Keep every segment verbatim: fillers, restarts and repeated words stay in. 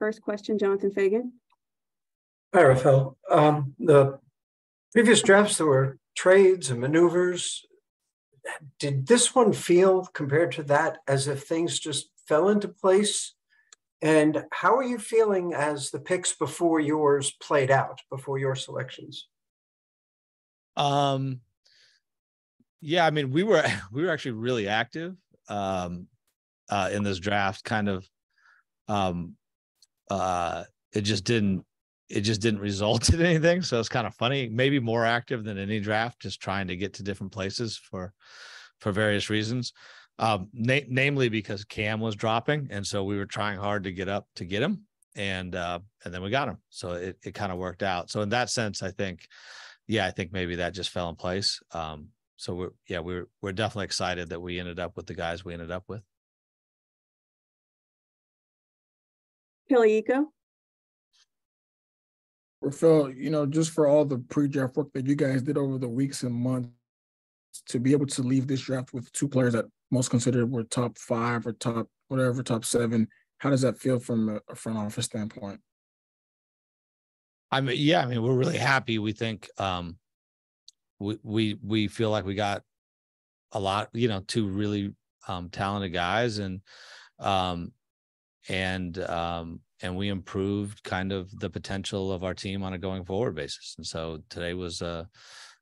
First question, Jonathan Fagan. Hi, Rafael. Um, the previous drafts, there were trades and maneuvers. Did this one feel, compared to that, as if things just fell into place? And how are you feeling as the picks before yours played out, before your selections? Um, yeah, I mean, we were we were actually really active um, uh, in this draft. Kind of, um, uh, it just didn't it just didn't result in anything. So it's kind of funny. Maybe more active than any draft, just trying to get to different places for for various reasons. Um, na namely because Cam was dropping. And so we were trying hard to get up to get him, and, uh, and then we got him. So it, it kind of worked out. So in that sense, I think, yeah, I think maybe that just fell in place. Um, so we're, yeah, we're, we're definitely excited that we ended up with the guys we ended up with. Pellicot. Well, Phil, you know, just for all the pre-draft work that you guys did over the weeks and months, to be able to leave this draft with two players that most considered were top five or top whatever, top seven, how does that feel from a front office standpoint? I mean, yeah, I mean, we're really happy. We think um, we, we, we feel like we got a lot, you know, two really um, talented guys, and, um, and, um, and we improved kind of the potential of our team on a going forward basis. And so today was a,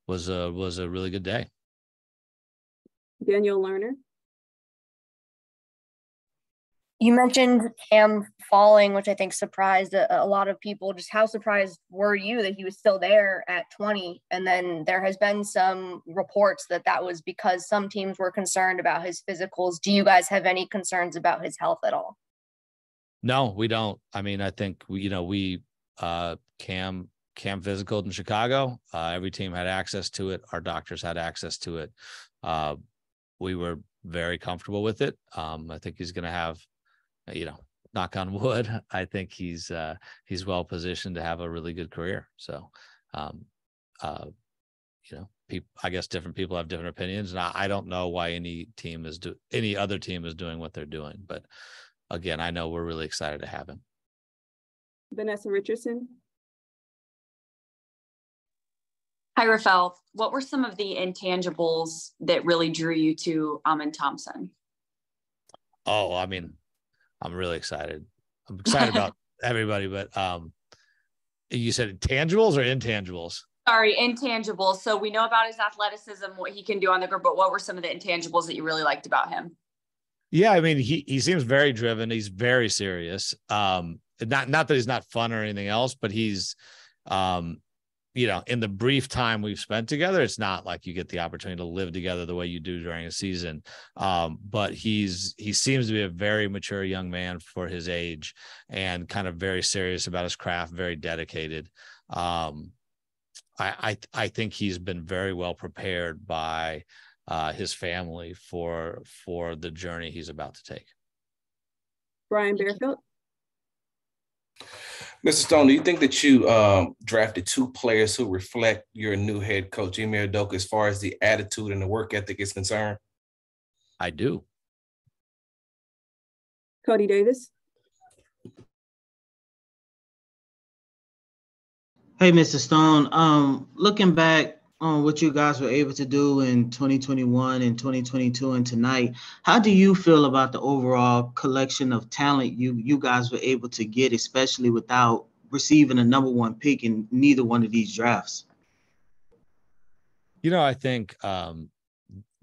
was a, was a really good day. Daniel Lerner. You mentioned Cam falling, which I think surprised a, a lot of people. Just how surprised were you that he was still there at twenty? And then there has been some reports that that was because some teams were concerned about his physicals. Do you guys have any concerns about his health at all? No, we don't. I mean, I think, you know, we, uh, Cam, Cam physicaled in Chicago. Uh, every team had access to it. Our doctors had access to it. Uh, We were very comfortable with it. Um, I think he's going to have, you know, knock on wood, I think he's uh, he's well positioned to have a really good career. So, um, uh, you know, people, I guess different people have different opinions, and I, I don't know why any team is do any other team is doing what they're doing. But again, I know we're really excited to have him. Vanessa Richardson. Hi, Rafael. What were some of the intangibles that really drew you to Amen Thompson? Oh, I mean, I'm really excited. I'm excited about everybody, but um, you said tangibles or intangibles? Sorry, intangibles. So we know about his athleticism, what he can do on the court, but what were some of the intangibles that you really liked about him? Yeah, I mean, he he seems very driven. He's very serious. Um, not not that he's not fun or anything else, but he's um. you know, in the brief time we've spent together, it's not like you get the opportunity to live together the way you do during a season. Um, but he's, he seems to be a very mature young man for his age, and kind of very serious about his craft, very dedicated. Um, I, I, I think he's been very well prepared by uh, his family for, for the journey he's about to take. Brian Barefield. Mister Stone, do you think that you um, drafted two players who reflect your new head coach, Ime Udoka, as far as the attitude and the work ethic is concerned? I do. Cody Davis. Hey, Mister Stone. Um, looking back on what you guys were able to do in twenty twenty-one and twenty twenty-two and tonight, how do you feel about the overall collection of talent you you guys were able to get, especially without receiving a number one pick in neither one of these drafts? You know, I think um,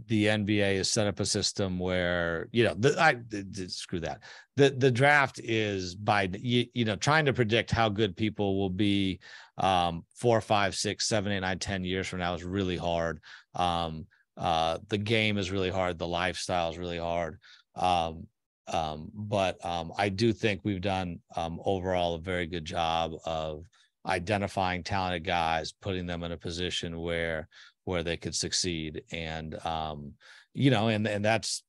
the N B A has set up a system where, you know, the, I the, screw that. The, the draft is by, you, you know, trying to predict how good people will be um, four, five, six, seven, eight, nine, ten years from now is really hard. Um, uh, the game is really hard. The lifestyle is really hard. Um, um, but um, I do think we've done um, overall a very good job of identifying talented guys, putting them in a position where, where they could succeed. And, um, you know, and, and that's,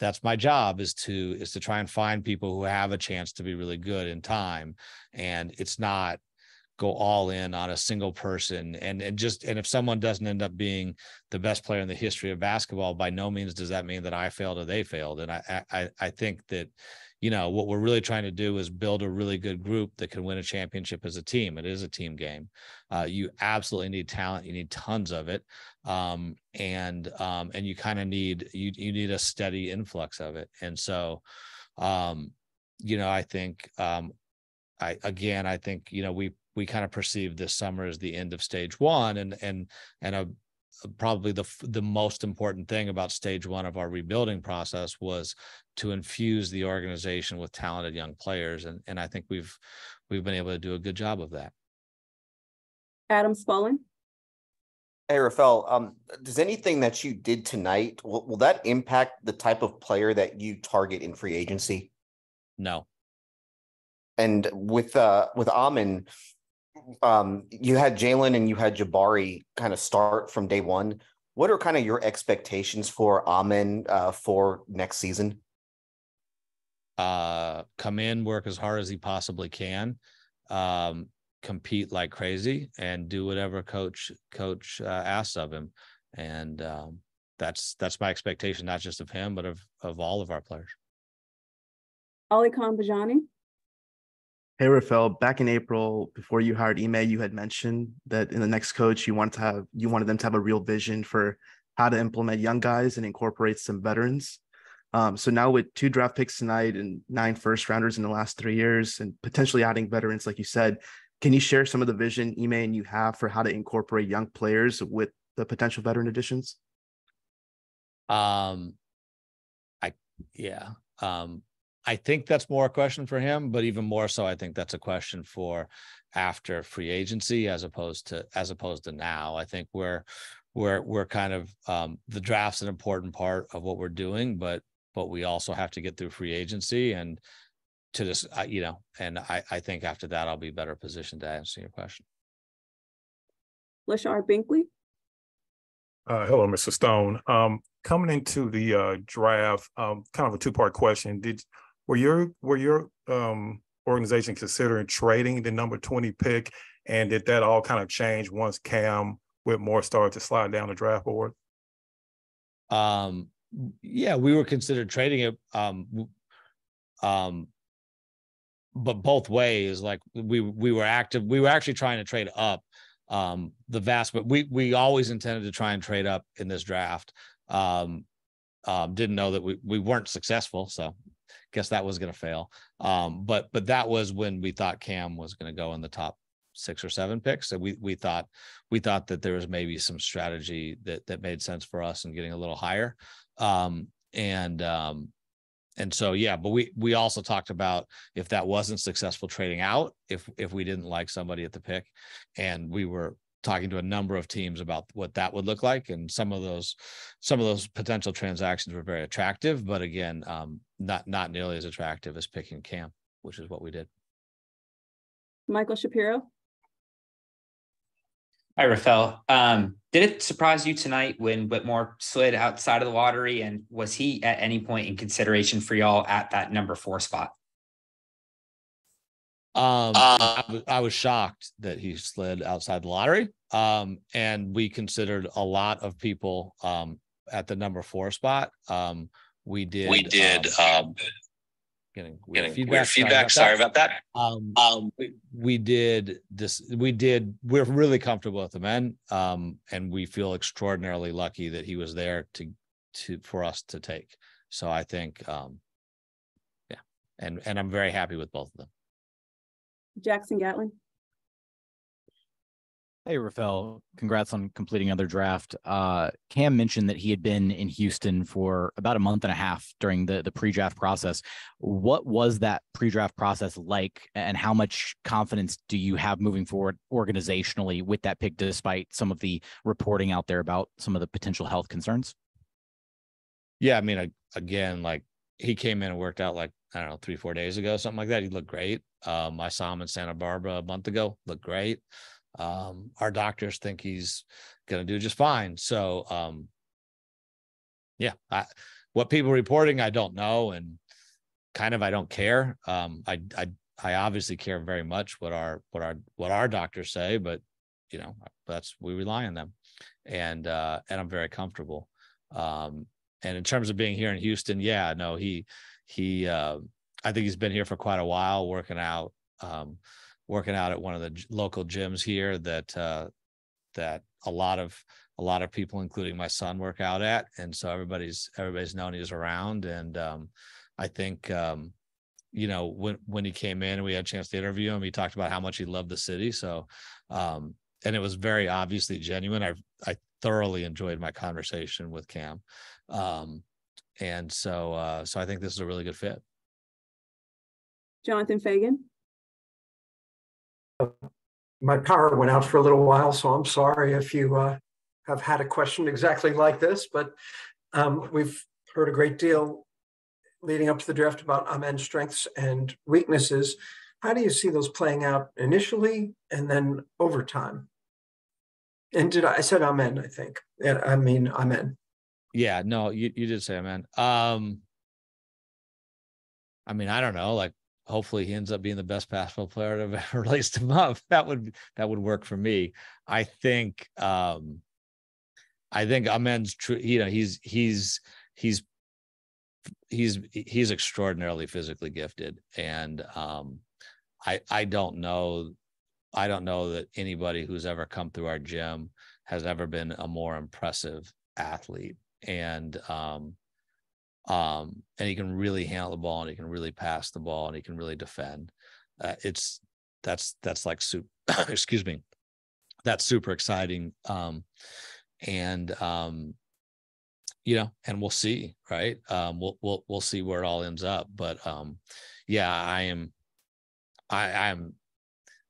that's my job is to, is to try and find people who have a chance to be really good in time. And it's not go all in on a single person. And, and just, and if someone doesn't end up being the best player in the history of basketball, by no means does that mean that I failed or they failed. And I, I, I think that, you know, what we're really trying to do is build a really good group that can win a championship as a team. It is a team game. Uh, you absolutely need talent. You need tons of it. Um, and, um, and you kind of need, you, you need a steady influx of it. And so, um, you know, I think, um, I, again, I think, you know, we, we kind of perceive this summer as the end of stage one, and, and, and a, probably the the most important thing about stage one of our rebuilding process was to infuse the organization with talented young players. And, and I think we've, we've been able to do a good job of that. Adam Spollen. Hey, Rafael, um, does anything that you did tonight, will, will that impact the type of player that you target in free agency? No. And with, uh, with Amen, Um, you had Jalen and you had Jabari kind of start from day one. What are kind of your expectations for Amen uh, for next season? Uh, come in, work as hard as he possibly can, um, compete like crazy, and do whatever coach coach uh, asks of him. And um, that's that's my expectation, not just of him, but of of all of our players. Ali Kambajani. Hey, Rafael, back in April, before you hired Ime, you had mentioned that in the next coach, you wanted to have, you wanted them to have a real vision for how to implement young guys and incorporate some veterans. Um, so now with two draft picks tonight and nine first rounders in the last three years and potentially adding veterans, like you said, can you share some of the vision Ime and you have for how to incorporate young players with the potential veteran additions? Um, I, yeah. Um, I think that's more a question for him, but even more so, I think that's a question for after free agency, as opposed to, as opposed to now. I think we're, we're, we're kind of, um, the draft's an important part of what we're doing, but, but we also have to get through free agency and to this, uh, you know, and I, I think after that, I'll be better positioned to answer your question. Lashard Binkley. Uh, hello, Mister Stone. Um, coming into the uh, draft, um, kind of a two-part question. Did, Were your were your um, organization considering trading the number twenty pick, and did that all kind of change once Cam Whitmore started to slide down the draft board? Um, yeah, we were considered trading it, um, um, but both ways. Like we we were active. We were actually trying to trade up. Um, the vast, but we we always intended to try and trade up in this draft. Um, um, didn't know that we we weren't successful, so. Guess that was going to fail. Um, but, but that was when we thought Cam was going to go in the top six or seven picks. So we, we thought, we thought that there was maybe some strategy that, that made sense for us in getting a little higher. Um, and, um, and so, yeah, but we, we also talked about if that wasn't successful, trading out, if, if we didn't like somebody at the pick. And we were talking to a number of teams about what that would look like. And some of those, some of those potential transactions were very attractive, but again, um, not, not nearly as attractive as picking Cam, which is what we did. Michael Shapiro. Hi, Rafael. Um, did it surprise you tonight when Whitmore slid outside of the lottery, and was he at any point in consideration for y'all at that number four spot? Um, uh, I, I was shocked that he slid outside the lottery. Um, and we considered a lot of people, um, at the number four spot. Um, we did, we did, um, um getting, weird getting feedback. Weird feedback. Sorry about that. Sorry about that. Um, um, we, we did this, we did, we're really comfortable with the men. Um, and we feel extraordinarily lucky that he was there to, to, for us to take. So I think, um, yeah. And, and I'm very happy with both of them. Jackson Gatlin. Hey, Rafael. Congrats on completing another draft. Uh, Cam mentioned that he had been in Houston for about a month and a half during the, the pre-draft process. What was that pre-draft process like, and how much confidence do you have moving forward organizationally with that pick, despite some of the reporting out there about some of the potential health concerns? Yeah, I mean, I, again, like he came in and worked out like, I don't know, three, four days ago, something like that. He looked great. Um, I saw him in Santa Barbara a month ago, looked great. Um, our doctors think he's going to do just fine. So, um, yeah, I, what people are reporting, I don't know. And kind of, I don't care. Um, I, I, I obviously care very much what our, what our, what our doctors say, but you know, that's, we rely on them, and, uh, and I'm very comfortable. Um, and in terms of being here in Houston, yeah, no, he, he, uh, I think he's been here for quite a while, working out, um, working out at one of the local gyms here that uh, that a lot of a lot of people, including my son, work out at. And so everybody's everybody's known he's around. And um, I think, um, you know, when when he came in and we had a chance to interview him, he talked about how much he loved the city. So um, and it was very obviously genuine. I I thoroughly enjoyed my conversation with Cam. Um, and so uh, so I think this is a really good fit. Jonathan Fagan. My power went out for a little while, so I'm sorry if you uh, have had a question exactly like this, but um, we've heard a great deal leading up to the draft about Amen's strengths and weaknesses. How do you see those playing out initially and then over time? And did I, I said Amen, I think. Yeah, I mean, Amen. Yeah, no, you, you did say Amen. Um, I mean, I don't know, like, hopefully he ends up being the best basketball player I've ever released him up. That would, that would work for me. I think, um, I think Amen's true. You know, he's, he's, he's, he's, he's extraordinarily physically gifted. And um, I, I don't know, I don't know that anybody who's ever come through our gym has ever been a more impressive athlete. And um, Um, and he can really handle the ball, and he can really pass the ball, and he can really defend. Uh, it's that's that's like super, excuse me, that's super exciting. Um, and um, you know, and we'll see, right? Um, we'll we'll we'll see where it all ends up. But um, yeah, I am, I I'm,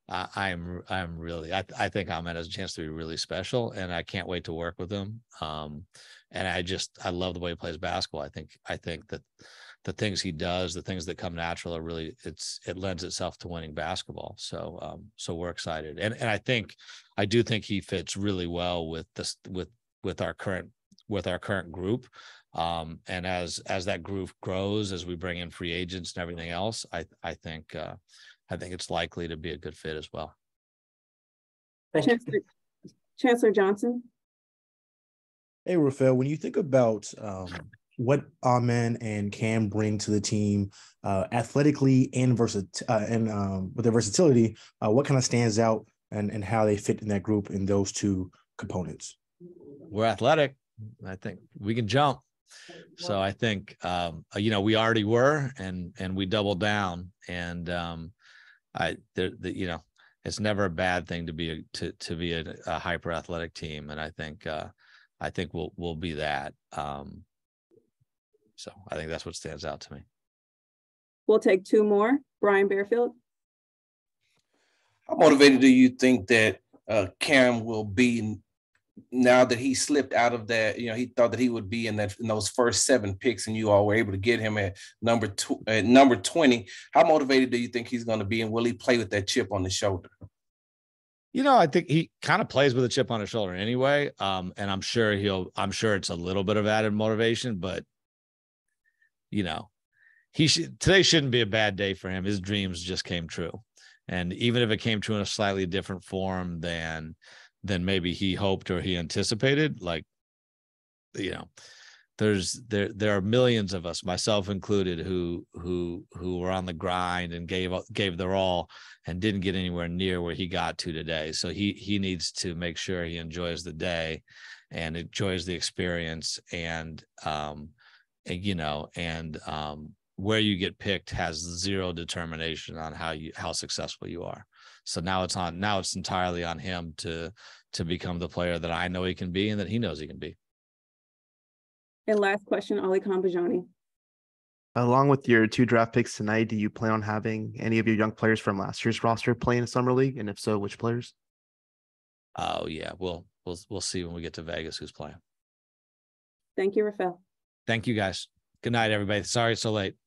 I, I'm I'm really, I I think Amen has a chance to be really special, and I can't wait to work with him. Um. And I just, I love the way he plays basketball. I think, I think that the things he does, the things that come natural are really, it's, it lends itself to winning basketball. So, um, so we're excited. And, and I think, I do think he fits really well with this, with, with our current, with our current group. Um, and as, as that group grows, as we bring in free agents and everything else, I, I think, uh, I think it's likely to be a good fit as well. Chancellor, Chancellor Johnson. Hey, Rafael, when you think about um, what Amen and Cam bring to the team uh, athletically and, versi- uh, and um, with their versatility, uh, what kind of stands out and, and how they fit in that group in those two components? We're athletic. I think we can jump. So I think, um, you know, we already were and and we doubled down. And, um, I, the, the, you know, it's never a bad thing to be a, to, to be a, a hyper athletic team. And I think uh, – I think we'll we'll be that. Um, so I think that's what stands out to me. We'll take two more. Brian Barefield. How motivated do you think that uh, Cam will be now that he slipped out of that? You know, he thought that he would be in that in those first seven picks, and you all were able to get him at number two, at number twenty. How motivated do you think he's going to be, and will he play with that chip on his shoulder? You know, I think he kind of plays with a chip on his shoulder anyway. Um, and I'm sure he'll, I'm sure it's a little bit of added motivation, but you know, he should, today shouldn't be a bad day for him. His dreams just came true. And even if it came true in a slightly different form than, than maybe he hoped or he anticipated, like, you know, there's, there, there are millions of us, myself included, who, who, who were on the grind and gave, gave their all and didn't get anywhere near where he got to today. So he, he needs to make sure he enjoys the day and enjoys the experience. And, um, and, you know, and, um, where you get picked has zero determination on how you, how successful you are. So now it's on, now it's entirely on him to, to become the player that I know he can be and that he knows he can be. And last question, Ali Kambajani. Along with your two draft picks tonight, do you plan on having any of your young players from last year's roster play in Summer League? And if so, which players? Oh, yeah. We'll we'll we'll see when we get to Vegas who's playing. Thank you, Rafael. Thank you, guys. Good night, everybody. Sorry it's so late.